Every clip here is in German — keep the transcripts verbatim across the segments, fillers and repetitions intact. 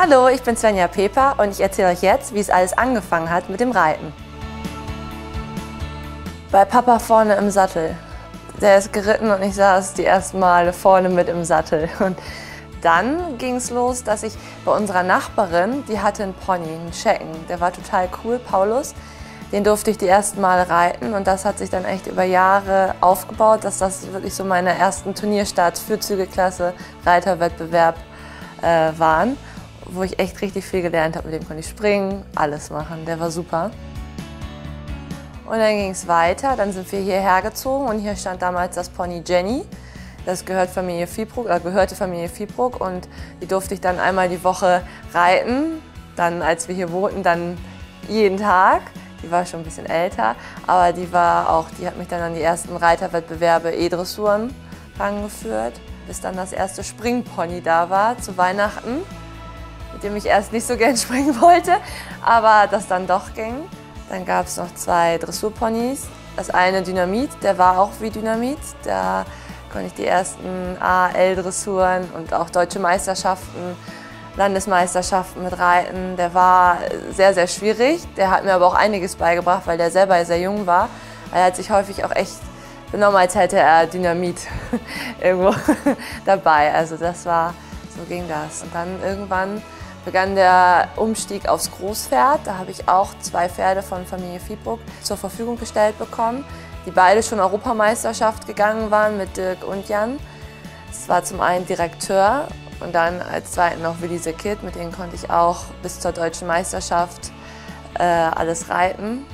Hallo, ich bin Svenja Peper und ich erzähle euch jetzt, wie es alles angefangen hat mit dem Reiten. Bei Papa vorne im Sattel. Der ist geritten und ich saß die ersten Male vorne mit im Sattel. Und dann ging es los, dass ich bei unserer Nachbarin, die hatte einen Pony, einen Schecken, der war total cool, Paulus. Den durfte ich die ersten Male reiten und das hat sich dann echt über Jahre aufgebaut, dass das wirklich so meine ersten Turnierstarts für Zügelklasse, Reiterwettbewerb äh, waren. Wo ich echt richtig viel gelernt habe. Mit dem konnte ich springen, alles machen, der war super. Und dann ging es weiter, dann sind wir hierher gezogen und hier stand damals das Pony Jenny. Das gehört Familie Viebrock, oder gehörte Familie Viebrock und die durfte ich dann einmal die Woche reiten. Dann, als wir hier wohnten, dann jeden Tag. Die war schon ein bisschen älter, aber die war auch, die hat mich dann an die ersten Reiterwettbewerbe, E-Dressuren rangeführt, bis dann das erste Springpony da war zu Weihnachten. Mit dem ich erst nicht so gern springen wollte, aber das dann doch ging. Dann gab es noch zwei Dressurponys. Das eine Dynamit, der war auch wie Dynamit. Da konnte ich die ersten A L-Dressuren und auch deutsche Meisterschaften, Landesmeisterschaften mit reiten. Der war sehr, sehr schwierig. Der hat mir aber auch einiges beigebracht, weil der selber sehr jung war. Er hat sich häufig auch echt benommen, als hätte er Dynamit irgendwo dabei. Also das war, so ging das. Und dann irgendwann begann der Umstieg aufs Großpferd. Da habe ich auch zwei Pferde von Familie Viebrock zur Verfügung gestellt bekommen, die beide schon Europameisterschaft gegangen waren mit Dirk und Jan. Es war zum einen Direkteur und dann als zweiten noch Willi Sekid. Mit denen konnte ich auch bis zur deutschen Meisterschaft äh, alles reiten.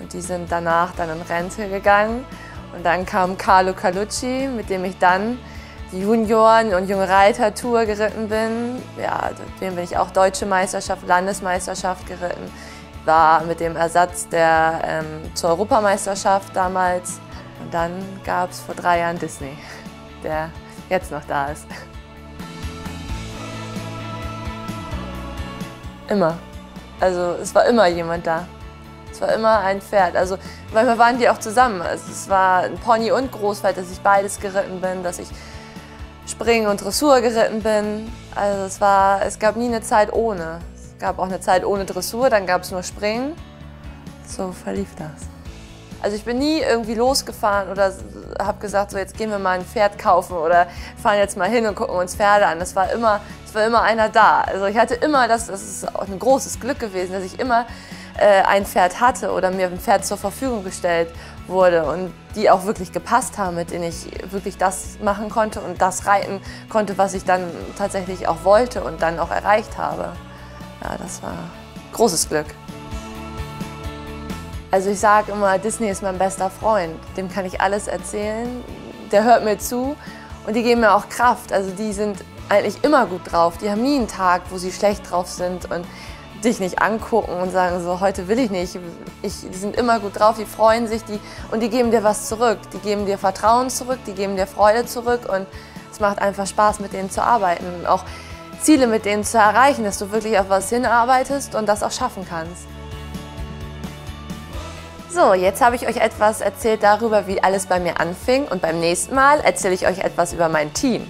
Und die sind danach dann in Rente gegangen. Und dann kam Carlo Calucci, mit dem ich dann die Junioren- und junge Reiter-Tour geritten bin. Ja, mit dem bin ich auch Deutsche Meisterschaft, Landesmeisterschaft geritten. War mit dem Ersatz der, ähm, zur Europameisterschaft damals. Und dann gab es vor drei Jahren Disney, der jetzt noch da ist. Immer. Also es war immer jemand da. Es war immer ein Pferd. Also manchmal waren die auch zusammen. Also, es war ein Pony und Großpferd, dass ich beides geritten bin, dass ich Springen und Dressur geritten bin. Also es war, es gab nie eine Zeit ohne. Es gab auch eine Zeit ohne Dressur, dann gab es nur Springen. So verlief das. Also ich bin nie irgendwie losgefahren oder habe gesagt, so jetzt gehen wir mal ein Pferd kaufen oder fahren jetzt mal hin und gucken uns Pferde an. Es war immer, es war immer einer da. Also ich hatte immer, das, das ist auch ein großes Glück gewesen, dass ich immer äh, ein Pferd hatte oder mir ein Pferd zur Verfügung gestellt wurde und die auch wirklich gepasst haben, mit denen ich wirklich das machen konnte und das reiten konnte, was ich dann tatsächlich auch wollte und dann auch erreicht habe. Ja, das war großes Glück. Also ich sage immer, Disney ist mein bester Freund, dem kann ich alles erzählen, der hört mir zu und die geben mir auch Kraft. Also die sind eigentlich immer gut drauf, die haben nie einen Tag, wo sie schlecht drauf sind und dich nicht angucken und sagen so, heute will ich nicht. Ich, die sind immer gut drauf, die freuen sich die, und die geben dir was zurück. Die geben dir Vertrauen zurück, die geben dir Freude zurück und es macht einfach Spaß, mit denen zu arbeiten und auch Ziele mit denen zu erreichen, dass du wirklich auf was hinarbeitest und das auch schaffen kannst. So, jetzt habe ich euch etwas erzählt darüber, wie alles bei mir anfing und beim nächsten Mal erzähle ich euch etwas über mein Team.